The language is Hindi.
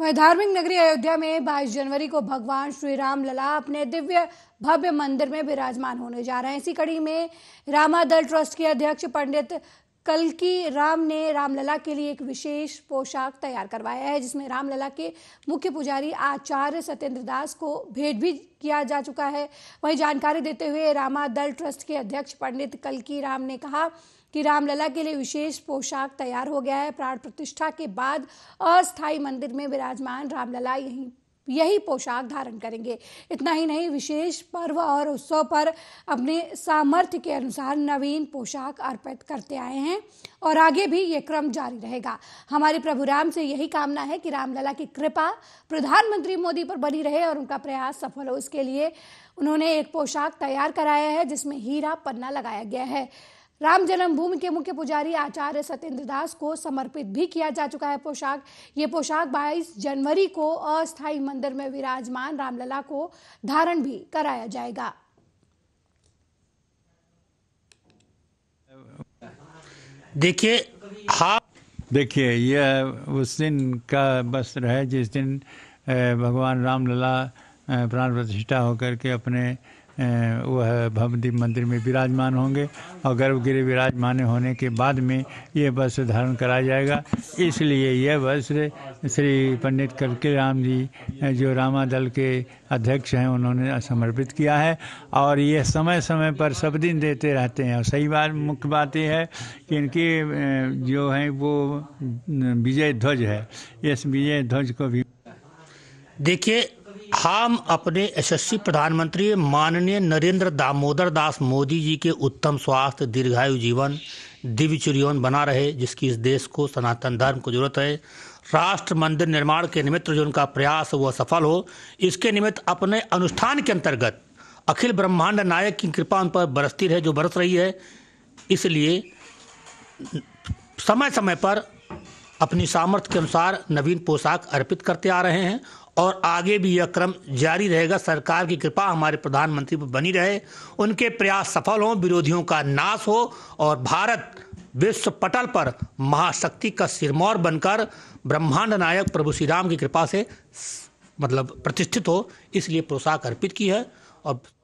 वहीं धार्मिक नगरी अयोध्या में 22 जनवरी को भगवान श्री राम लला अपने दिव्य भव्य मंदिर में विराजमान होने जा रहे हैं। इसी कड़ी में रामा दल ट्रस्ट के अध्यक्ष पंडित कलकी राम ने रामलला के लिए एक विशेष पोशाक तैयार करवाया है, जिसमें रामलला के मुख्य पुजारी आचार्य सत्येंद्र दास को भेंट भी किया जा चुका है। वहीं जानकारी देते हुए रामा दल ट्रस्ट के अध्यक्ष पंडित कलकी राम ने कहा कि रामलला के लिए विशेष पोशाक तैयार हो गया है। प्राण प्रतिष्ठा के बाद अस्थायी मंदिर में विराजमान रामलला यही पोशाक धारण करेंगे। इतना ही नहीं, विशेष पर्व और उत्सव पर अपने सामर्थ्य के अनुसार नवीन पोशाक अर्पित करते आए हैं और आगे भी ये क्रम जारी रहेगा। हमारे प्रभु राम से यही कामना है कि रामलला की कृपा प्रधानमंत्री मोदी पर बनी रहे और उनका प्रयास सफल हो। इसके लिए उन्होंने एक पोशाक तैयार कराया है, जिसमें हीरा पन्ना लगाया गया है। राम जन्मभूमि के मुख्य पुजारी आचार्य सत्येंद्र दास को समर्पित भी किया जा चुका है पोशाक। ये पोशाक 22 जनवरी को अस्थायी मंदिर में विराजमान रामलला को धारण भी कराया जाएगा। देखिए यह उस दिन का वस्त्र है जिस दिन भगवान रामलला प्राण प्रतिष्ठा होकर के अपने वह भव्य मंदिर में विराजमान होंगे और गर्भगृह विराजमान होने के बाद में यह वस्त्र धारण कराया जाएगा। इसलिए यह वस्त्र श्री पंडित कलकी राम जी जो रामा दल के अध्यक्ष हैं उन्होंने समर्पित किया है और यह समय समय पर सब दिन देते रहते हैं। और सही बात, मुख्य बात यह है कि इनकी जो है वो विजय ध्वज है। इस विजय ध्वज को भी देखिए, हम अपने यशस्वी प्रधानमंत्री माननीय नरेंद्र दामोदरदास मोदी जी के उत्तम स्वास्थ्य, दीर्घायु जीवन, दिव्य चिरयौवन बना रहे, जिसकी इस देश को, सनातन धर्म को जरूरत है। राष्ट्र मंदिर निर्माण के निमित्त जो उनका प्रयास वह सफल हो, इसके निमित्त अपने अनुष्ठान के अंतर्गत अखिल ब्रह्मांड नायक की कृपा उन पर बरसती रहे जो बरस रही है। इसलिए समय समय पर अपनी सामर्थ्य के अनुसार नवीन पोशाक अर्पित करते आ रहे हैं और आगे भी यह क्रम जारी रहेगा। सरकार की कृपा हमारे प्रधानमंत्री पर बनी रहे, उनके प्रयास सफल हों, विरोधियों का नाश हो और भारत विश्व पटल पर महाशक्ति का सिरमौर बनकर ब्रह्मांड नायक प्रभु श्री राम की कृपा से प्रतिष्ठित हो। इसलिए पोशाक अर्पित की है और